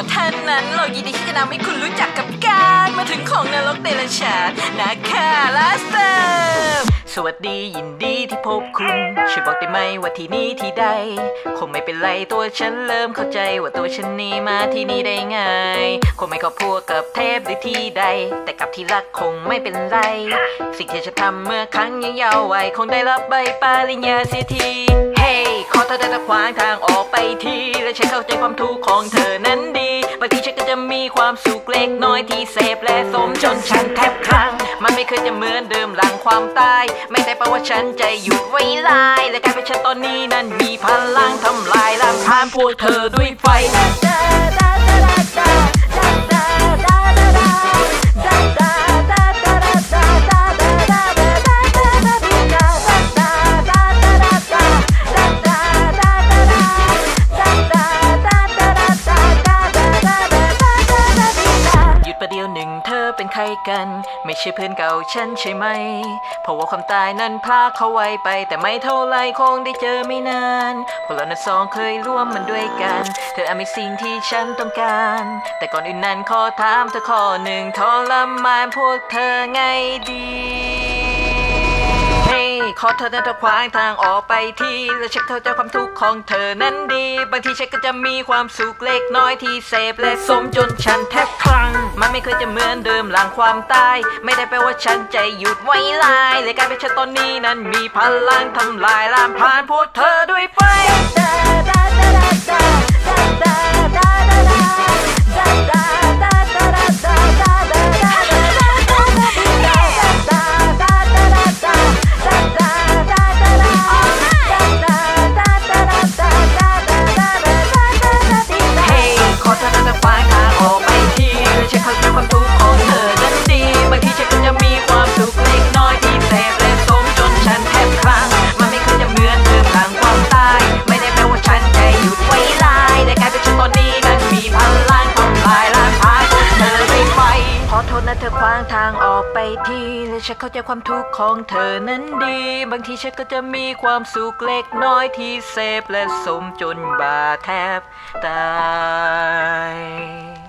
ของท่านนั้นเรายินดีที่จะนำให้คุณรู้จักกับการมาถึงของนรกเดรัจฉานนะคะลาสเตอร์สวัสดียินดีที่พบคุณช่วยบอกได้ไหมว่าที่นี่ที่ใดคงไม่เป็นไรตัวฉันเริ่มเข้าใจว่าตัวฉันนี้มาที่นี่ได้ไงคงไม่ก็พัวกับเทพหรือที่ใดแต่กับที่รักคงไม่เป็นไรสิ่งที่จะทำเมื่อครั้งยังเยาว์วัยคงได้รับใบปริญญาเสียทีเฮ้ขอเธอได้ขวางทางออกไปทีและฉันเข้าใจความทุกข์ของเธอนั้นดีบางทีฉันก็จะมีความสุขเล็กน้อยที่เสพและสมจนฉันแทบคลั่งมันไม่เคยจะเหมือนเดิมหลังความตายไม่ได้แปลว่าฉันจะหยุดไว้ลายและการเป็นฉันตอนนี้นั้นมีพลังทำลายล้างผ่านพวกเธอด้วยไฟไม่ใช่เพื่อนเก่าฉันใช่ไหมเพราะว่าความตายนั้นพลากเขาไว้ไปแต่ไม่เท่าไรคงได้เจอไม่นานพวกเราทั้งสองเคยร่วมมันด้วยกันเธออาจมีสิ่งที่ฉันต้องการแต่ก่อนอื่นนั้นขอถามเธอข้อหนึ่งทรมานพวกเธอไงดีขอเธอนั้นขวางทางออกไปทีและฉันเข้าใจความทุกข์ของเธอนั้นดีบางทีฉันก็จะมีความสุขเล็กน้อยที่เสพและสมจนฉันแทบคลั่งมันไม่เคยจะเหมือนเดิมหลังความตายไม่ได้แปลว่าฉันจะหยุดไว้ลายและการเป็นฉันตอนนี้นั้นมีพลังทำลายล้างผ่านพวกเธอด้วยไฟเธอขวางทางออกไปทีและฉันเข้าใจความทุกข์ของเธอนั้นดีบางทีฉันก็จะมีความสุขเล็กน้อยที่เสพและสมจนบาดแทบตาย